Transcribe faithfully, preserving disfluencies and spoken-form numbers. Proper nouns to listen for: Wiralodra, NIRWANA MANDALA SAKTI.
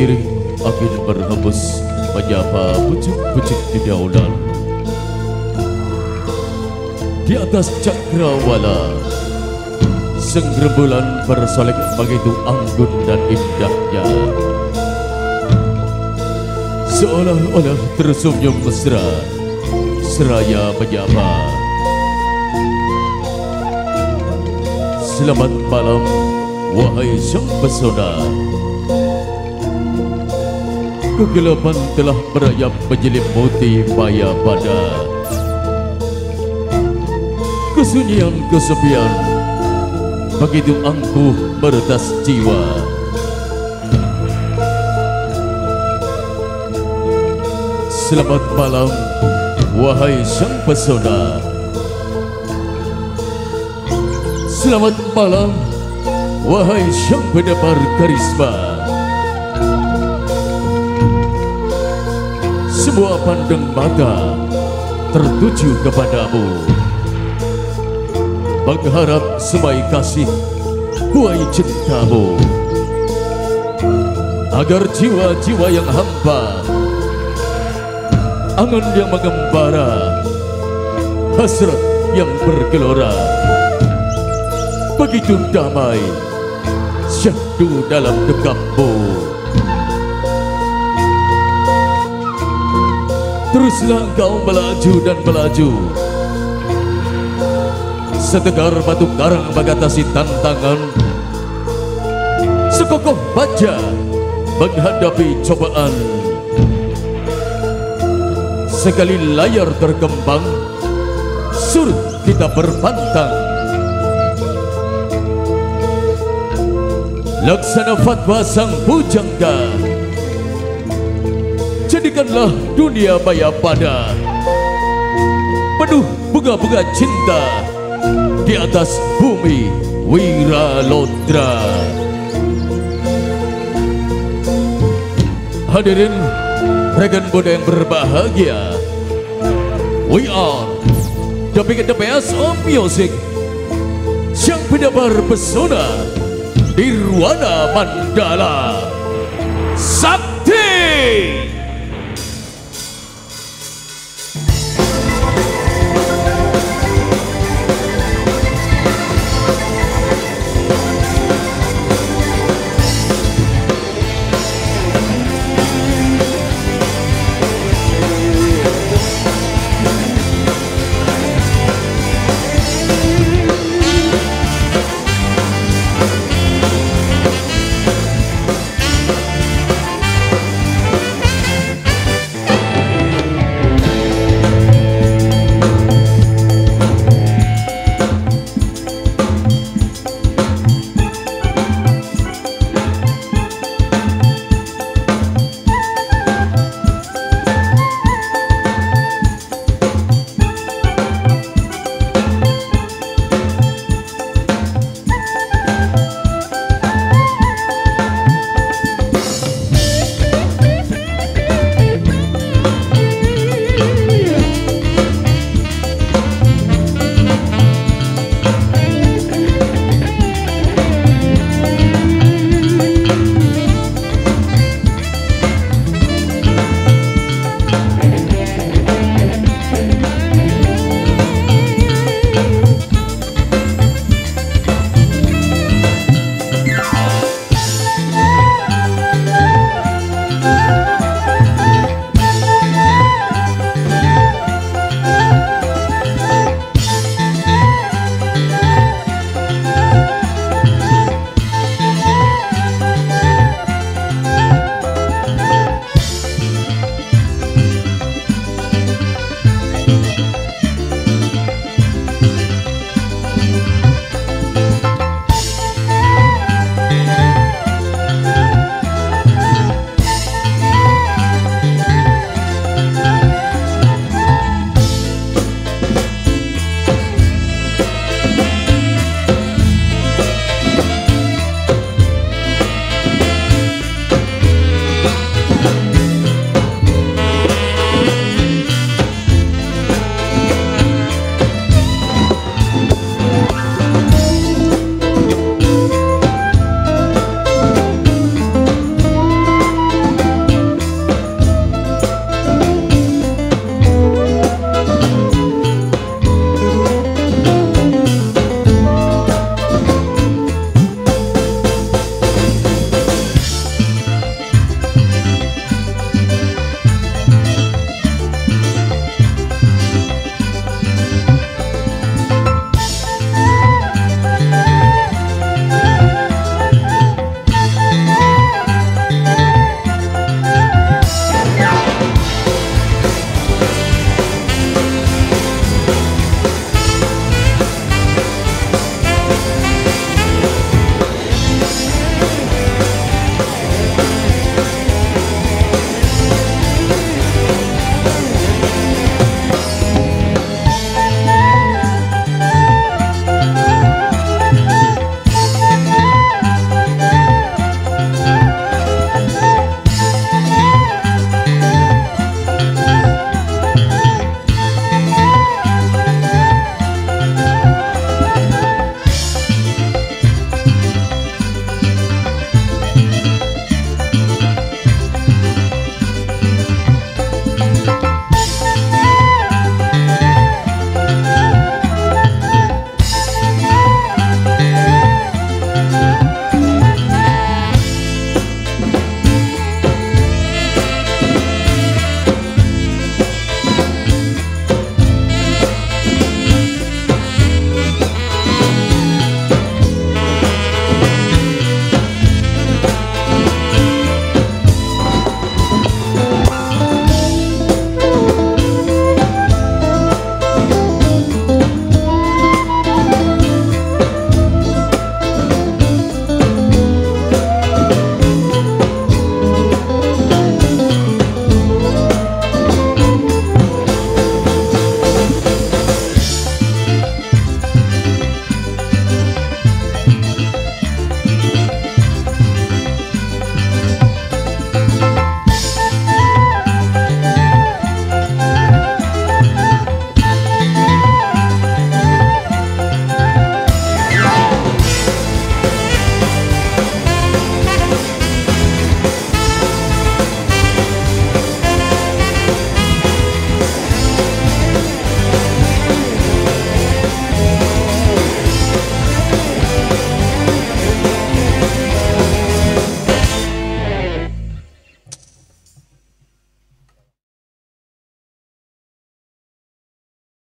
Iring angin berhembus menyapa pucuk-pucuk dedaunan. Di atas cakrawala, sang rembulan bersolek begitu anggun dan indahnya, seolah-olah tersenyum mesra seraya menyapa. Selamat malam, wahai sang pesona. Kegelapan telah merayap menyelimuti maya pada. Kesunyian kesepian begitu angkuh meretas jiwa. Selamat malam, wahai sang pesona. Selamat malam, wahai sang pendebar karisma. Semua pandang mata tertuju kepadamu, mengharap semai kasih huai cintamu, agar jiwa-jiwa yang hampa, angan yang mengembara, hasrat yang bergelora, begitu damai syahdu dalam dekapmu. Teruslah kau melaju dan melaju, setegar batu karang mengatasi tantangan, sekokoh baja menghadapi cobaan. Sekali layar terkembang, surut kita berpantang. Laksana fatwa sang pujangga, jadikanlah dunia maya pada penuh bunga-bunga cinta di atas bumi wiralodra. Hadirin rekan Buddha yang berbahagia, we are the biggest the best of music. Sang pendebar pesona Nirwana Mandala Sakti.